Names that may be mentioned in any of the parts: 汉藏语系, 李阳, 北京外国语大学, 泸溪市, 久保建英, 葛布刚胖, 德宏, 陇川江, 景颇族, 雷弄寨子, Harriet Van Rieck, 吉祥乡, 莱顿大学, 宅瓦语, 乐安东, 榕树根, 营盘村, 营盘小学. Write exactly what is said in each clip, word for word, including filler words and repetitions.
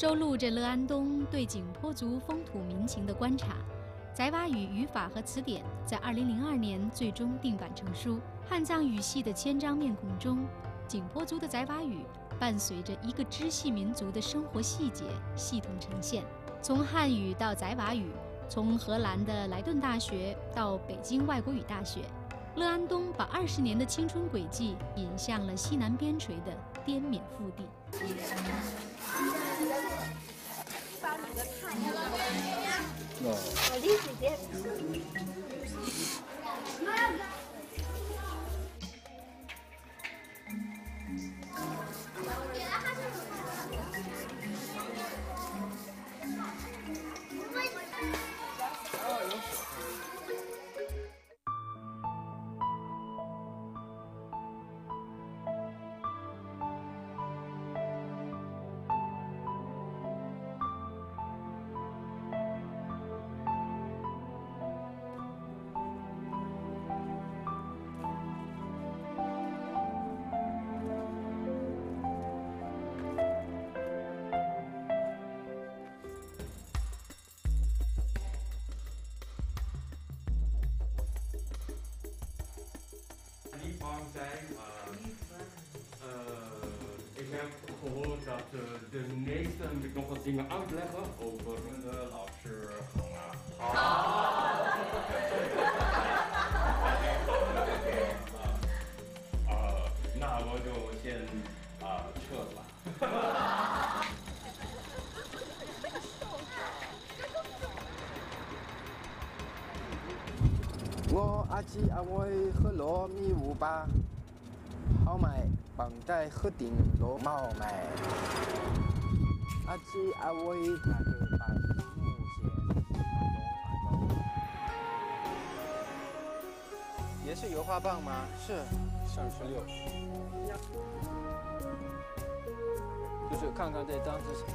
收录着乐安东对景颇族风土民情的观察。宅瓦语语法和词典在二零零二年最终定版成书。汉藏语系的千张面孔中，景颇族的宅瓦语伴随着一个支系民族的生活细节系统呈现，从汉语到宅瓦语，从荷兰的莱顿大学到北京外国语大学。 乐安东把二十年的青春轨迹引向了西南边陲的滇缅腹地。Dus meestal moet ik nog wat dingen uitleggen over de lapser. Nou, we doen geen chocolade. 我阿姊阿妹去攞米糊吧，後咪幫仔去田攞貓咪。 阿姊阿妹他哋把木屑，也是油画棒吗？是，三十六。就是看看这张是什么。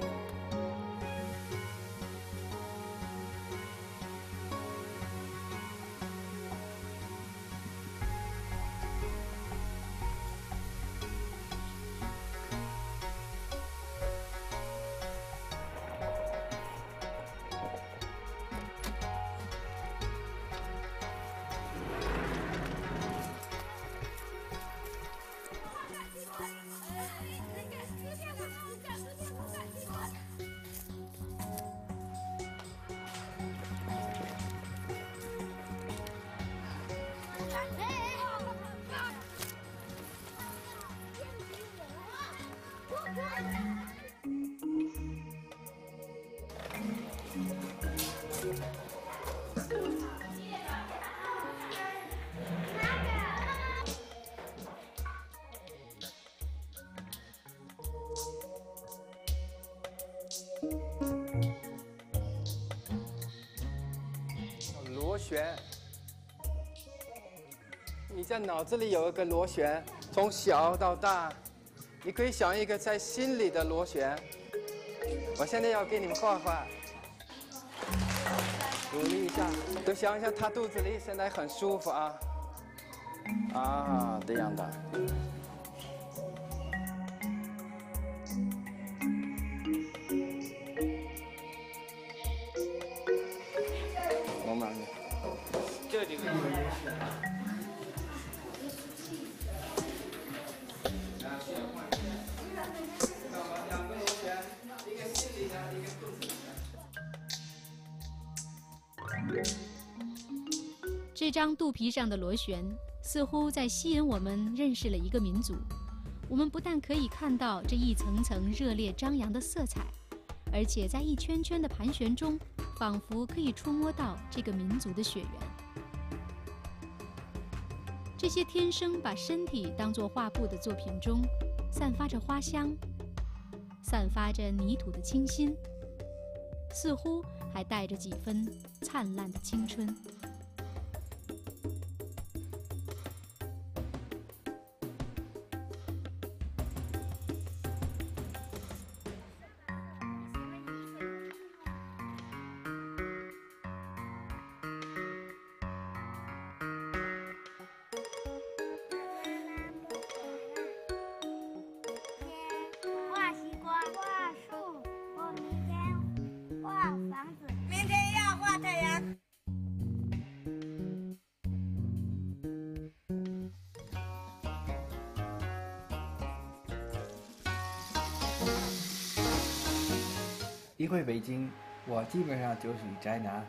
螺旋，你在脑子里有一个螺旋，从小到大，你可以想一个在心里的螺旋。我现在要给你们画画，努力一下，都想一下他肚子里现在很舒服啊，啊，这样的。 这张肚皮上的螺旋，似乎在吸引我们认识了一个民族。我们不但可以看到这一层层热烈张扬的色彩，而且在一圈圈的盘旋中，仿佛可以触摸到这个民族的血缘。这些天生把身体当作画布的作品中，散发着花香，散发着泥土的清新，似乎还带着几分灿烂的青春。一回北京，我基本上就是宅男。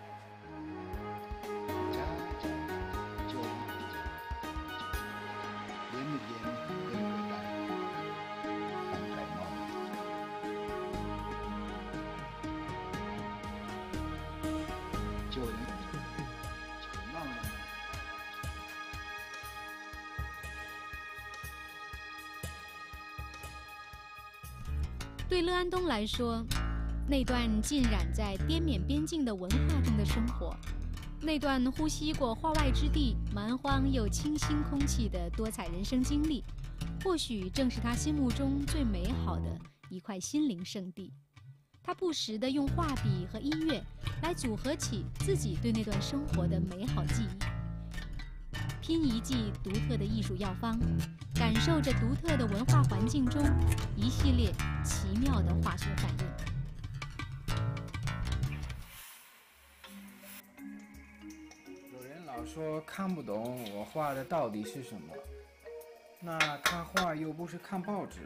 对乐安东来说，那段浸染在滇缅边境的文化中的生活，那段呼吸过化外之地蛮荒又清新空气的多彩人生经历，或许正是他心目中最美好的一块心灵圣地。他不时地用画笔和音乐来组合起自己对那段生活的美好记忆，拼一剂独特的艺术药方，感受着独特的文化环境中一系列奇妙的化学反应。有人老说看不懂我画的到底是什么，那看画又不是看报纸。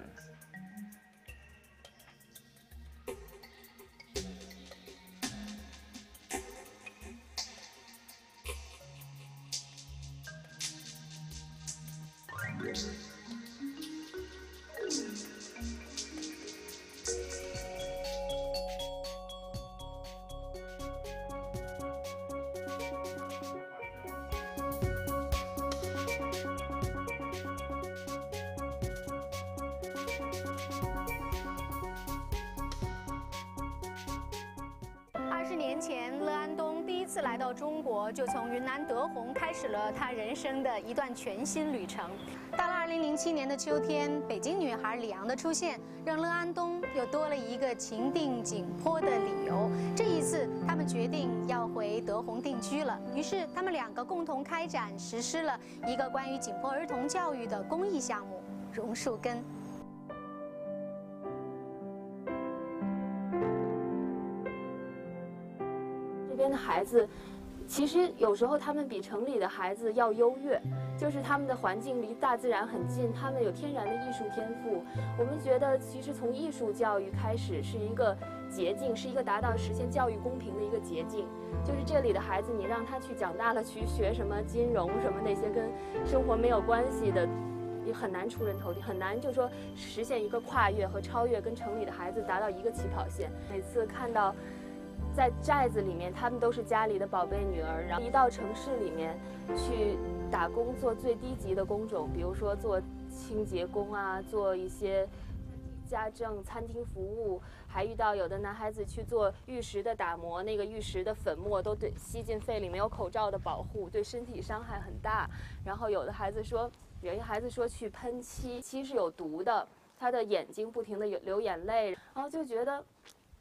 来到中国，就从云南德宏开始了她人生的一段全新旅程。到了二零零七年的秋天，北京女孩李阳的出现，让乐安东又多了一个情定景颇的理由。这一次，他们决定要回德宏定居了。于是，他们两个共同开展实施了一个关于景颇儿童教育的公益项目——榕树根。孩子其实有时候他们比城里的孩子要优越，就是他们的环境离大自然很近，他们有天然的艺术天赋。我们觉得其实从艺术教育开始是一个捷径，是一个达到实现教育公平的一个捷径。就是这里的孩子，你让他去长大了去学什么金融什么那些跟生活没有关系的，也很难出人头地，很难就说实现一个跨越和超越，跟城里的孩子达到一个起跑线。每次看到在寨子里面，他们都是家里的宝贝女儿，然后一到城市里面去打工，做最低级的工种，比如说做清洁工啊，做一些家政、餐厅服务，还遇到有的男孩子去做玉石的打磨，那个玉石的粉末都对吸进肺里，没有口罩的保护，对身体伤害很大。然后有的孩子说，有些孩子说去喷漆，漆是有毒的，他的眼睛不停地流眼泪，然后就觉得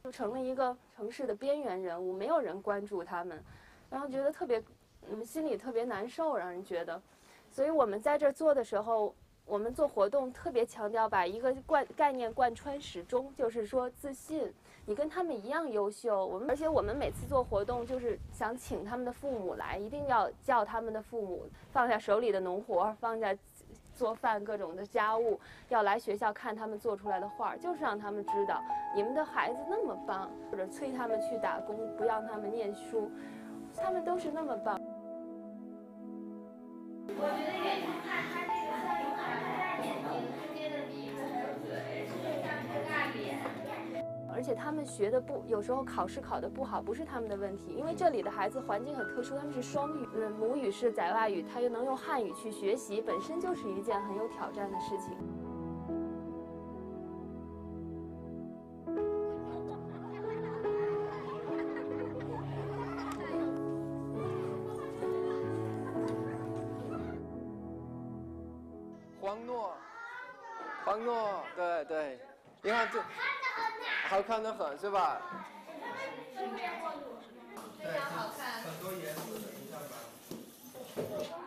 就成了一个城市的边缘人物，没有人关注他们，然后觉得特别，嗯，心里特别难受，让人觉得。所以我们在这做的时候，我们做活动特别强调把一个贯概念贯穿始终，就是说自信，你跟他们一样优秀。我们而且我们每次做活动就是想请他们的父母来，一定要叫他们的父母放下手里的农活，放下做饭各种的家务，要来学校看他们做出来的画，就是让他们知道你们的孩子那么棒，或者催他们去打工，不让他们念书，他们都是那么棒。我觉得远处看他这个笑容啊，他眼睛憋的鼻子还有嘴，就像个大脸。而且他们学的不，有时候考试考得不好，不是他们的问题，因为这里的孩子环境很特殊，他们是双语，嗯，母语是傣外语，他又能用汉语去学习，本身就是一件很有挑战的事情。黄诺，黄诺，对对，你看这。好看得很，是吧？对，好看，很多颜色的，你看吧。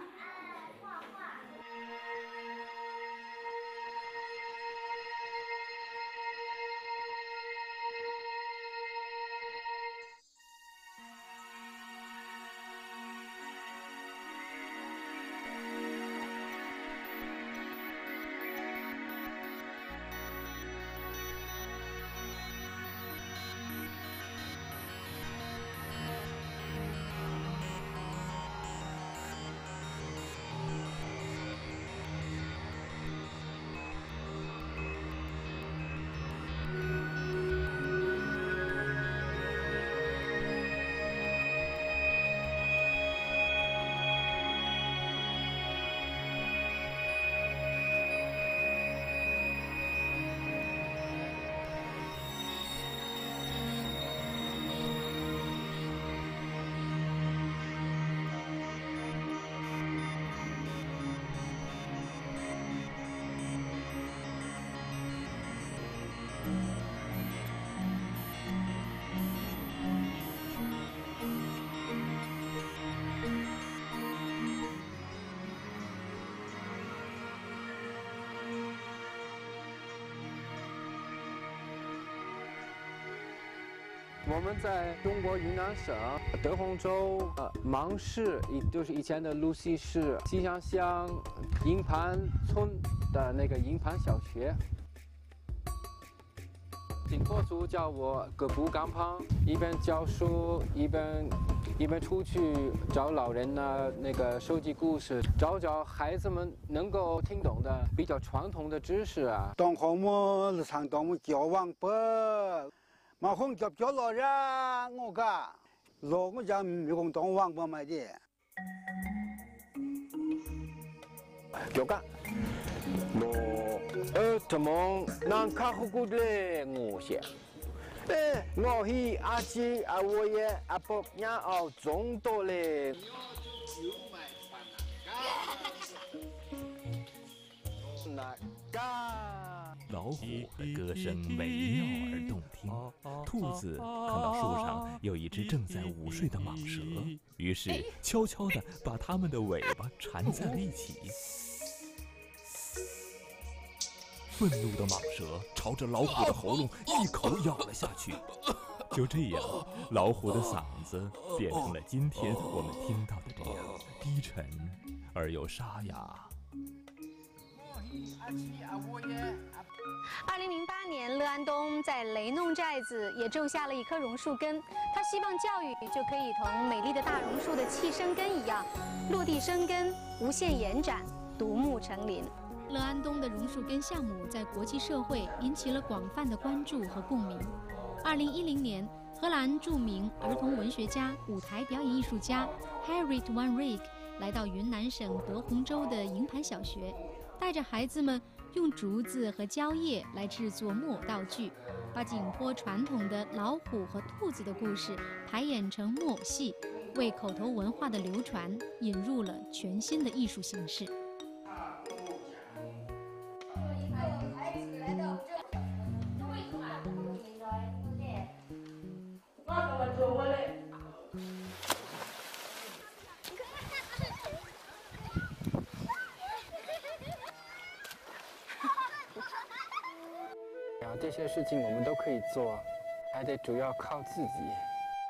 我们在中国云南省德宏州呃芒市，以就是以前的泸溪市吉祥乡营盘村的那个营盘小学。 景颇族叫我葛布刚胖，一边教书，一边一边出去找老人呢、啊，那个收集故事，找找孩子们能够听懂的比较传统的知识啊。当好么是上当么教王伯，马红教教老人我个，老我家没空当王伯买的，教个。 呃，怎么能看好过来我些？哎，我去阿姐、阿我爷、阿伯娘熬中多嘞。哪个？老虎的歌声美妙而动听，兔子看到树上有一只正在午睡的蟒蛇，于是悄悄地把它们的尾巴缠在了一起。 愤怒的蟒蛇朝着老虎的喉咙一口咬了下去，就这样，老虎的嗓子变成了今天我们听到的这样低沉而又沙哑。二零零八年，乐安东在雷弄寨子也种下了一棵榕树根，他希望教育就可以同美丽的大榕树的气生根一样，落地生根，无限延展，独木成林。 乐安东的榕树根项目在国际社会引起了广泛的关注和共鸣。二零一零年，荷兰著名儿童文学家、舞台表演艺术家 Harriet Van Rieck 来到云南省德宏州的营盘小学，带着孩子们用竹子和蕉叶来制作木偶道具，把景颇传统的老虎和兔子的故事排演成木偶戏，为口头文化的流传引入了全新的艺术形式。 这些事情我们都可以做，还得主要靠自己。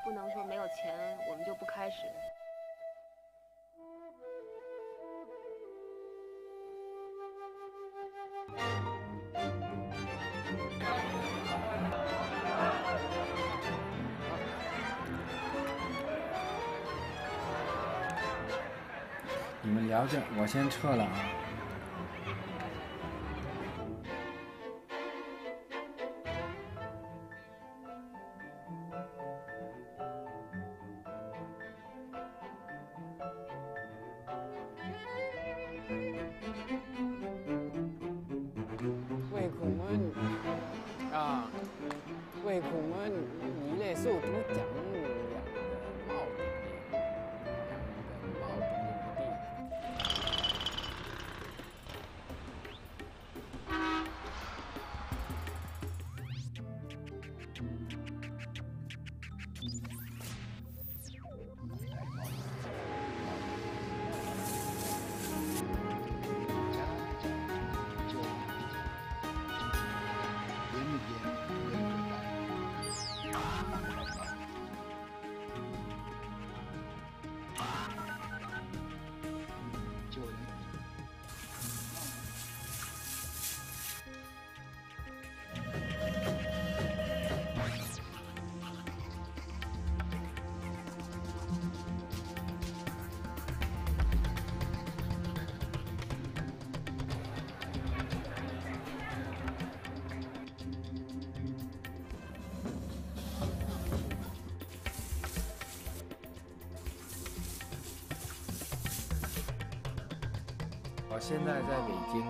不能说没有钱我们就不开始。你们聊着，我先撤了啊。 我现在在北京，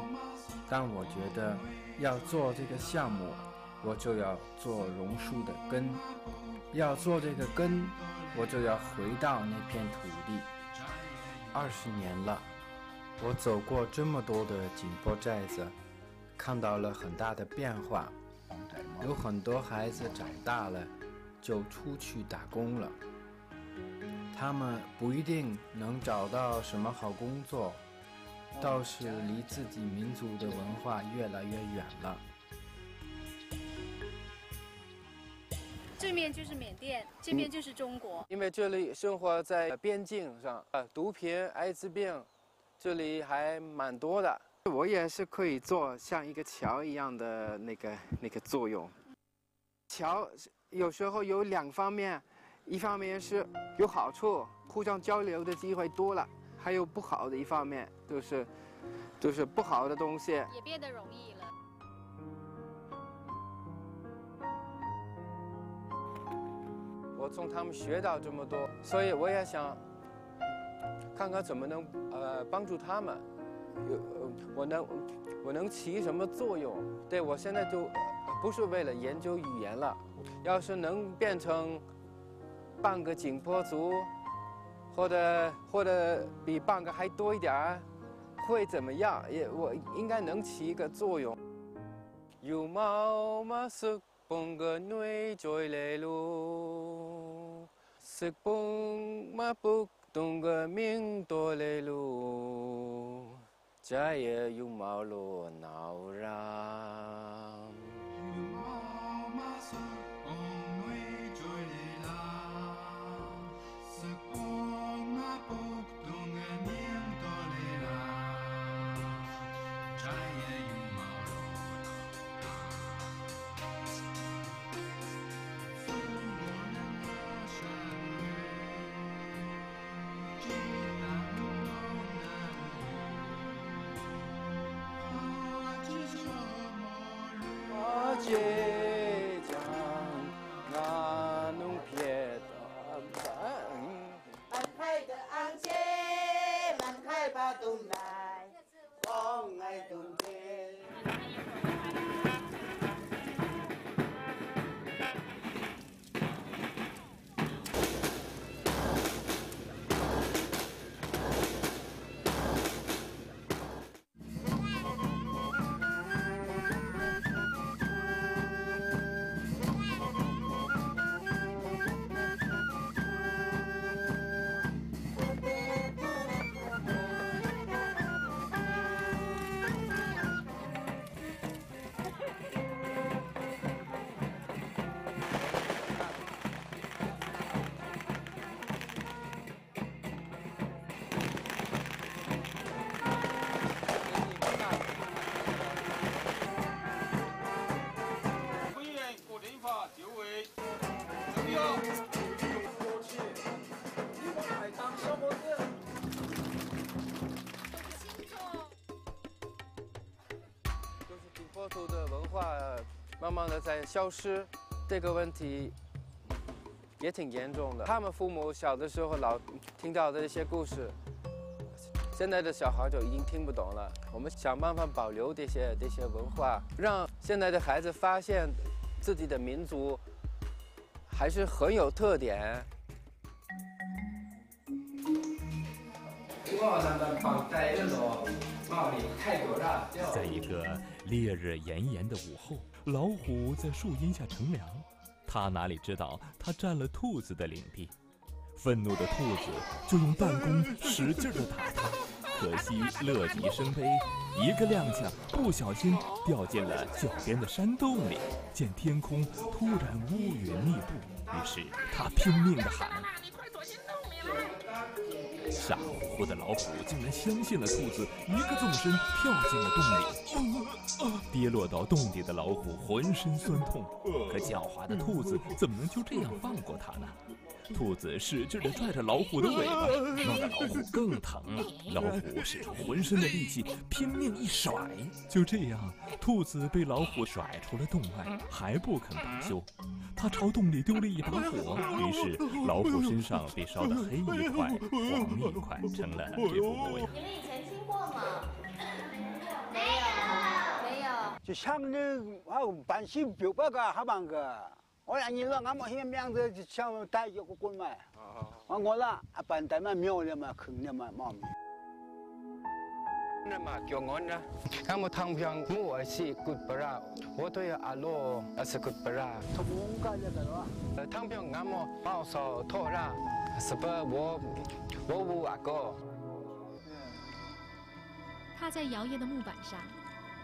但我觉得要做这个项目，我就要做榕树的根；要做这个根，我就要回到那片土地。二十年了，我走过这么多的景颇寨子，看到了很大的变化。有很多孩子长大了，就出去打工了。他们不一定能找到什么好工作。 倒是离自己民族的文化越来越远了。这面就是缅甸，这边就是中国。因为这里生活在边境上，呃，毒品、艾滋病，这里还蛮多的。我也是可以做像一个桥一样的那个那个作用。桥有时候有两方面，一方面是有好处，互相交流的机会多了；还有不好的一方面，就是就是不好的东西也变得容易了。 我从他们学到这么多，所以我也想看看怎么能呃帮助他们，有我能我能起什么作用？对我现在就不是为了研究语言了，要是能变成半个景颇族，或者或者比半个还多一点儿，会怎么样？也我应该能起一个作用。有毛马是。 蹦个女追来路，是蹦嘛不动个命多来路，再也有毛路闹嚷。慢慢的在消失，这个问题也挺严重的。他们父母小的时候老听到的一些故事，现在的小孩就已经听不懂了。我们想办法保留这些这些文化，让现在的孩子发现自己的民族还是很有特点。在一个烈日炎炎的午后。 老虎在树荫下乘凉，他哪里知道他占了兔子的领地？愤怒的兔子就用弹弓使劲地打他，可惜乐极生悲，一个踉跄，不小心掉进了脚边的山洞里。见天空突然乌云密布，于是他拼命地喊：“你快躲进洞里来！”傻乎乎的老虎竟然相信了兔子，一个纵身跳进了洞里。 跌落到洞底的老虎浑身酸痛，可狡猾的兔子怎么能就这样放过它呢？兔子使劲地拽着老虎的尾巴，弄得老虎更疼了。老虎使出浑身的力气，拼命一甩，就这样，兔子被老虎甩出了洞外，还不肯罢休。它朝洞里丢了一把火，于是老虎身上被烧得黑一块、黄一块，成了这副模样。你们以前听过吗？没有。 就像那啊，搬起表白个还忙个，我让你老俺们现在子就像带一个棍嘛，我我啦啊搬带嘛苗的嘛坑的嘛嘛。那嘛叫我呢，俺们汤平我是古巴拉，我对阿罗也是古巴拉。他们家那个咯，呃汤平俺们保守土啦，是不我我无阿哥。他在摇曳的木板上。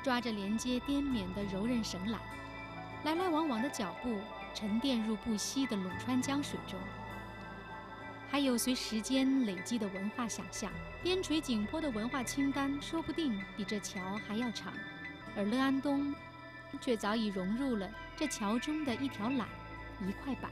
抓着连接滇缅的柔韧绳缆，来来往往的脚步沉淀入不息的陇川江水中。还有随时间累积的文化想象，边陲景颇的文化清单说不定比这桥还要长，而乐安东却早已融入了这桥中的一条缆、一块板。